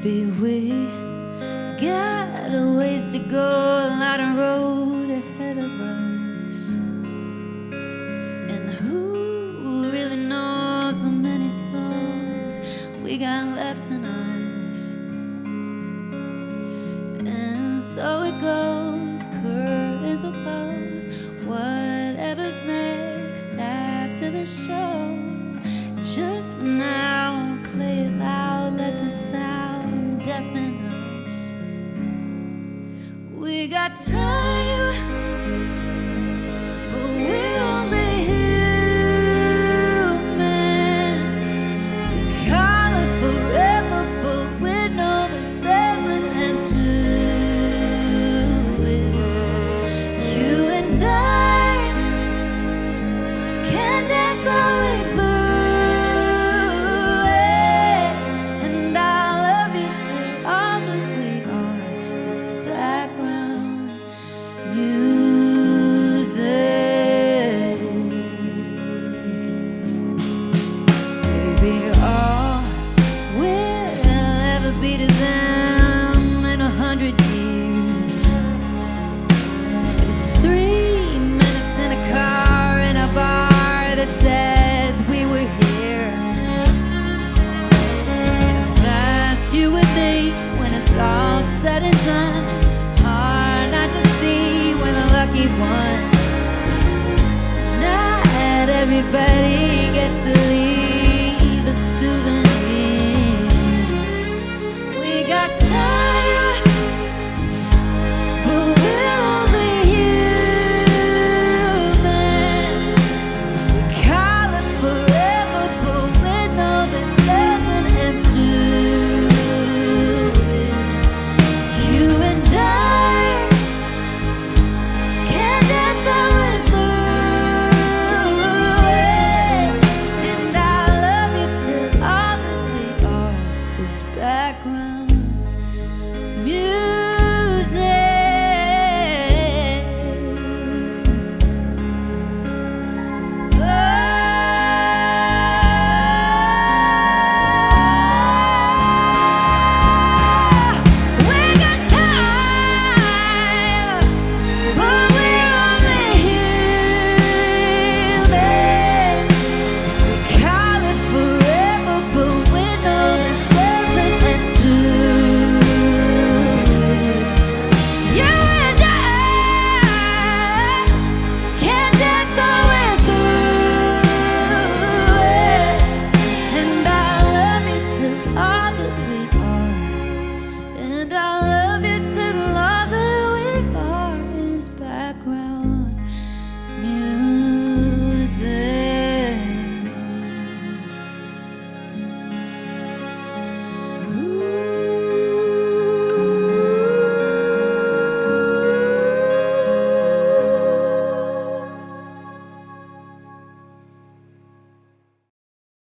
Maybe we got a ways to go, a lot of road ahead of us. And who really knows how many songs we got left in us? And so it goes, curtains or bows, whatever's next after the show. Just for now, play it loud, let the sound deafen us. We got time, but we're only human. We call it forever, but we know that there's an end to it. You and I can dance all way through. Once. Not everybody gets to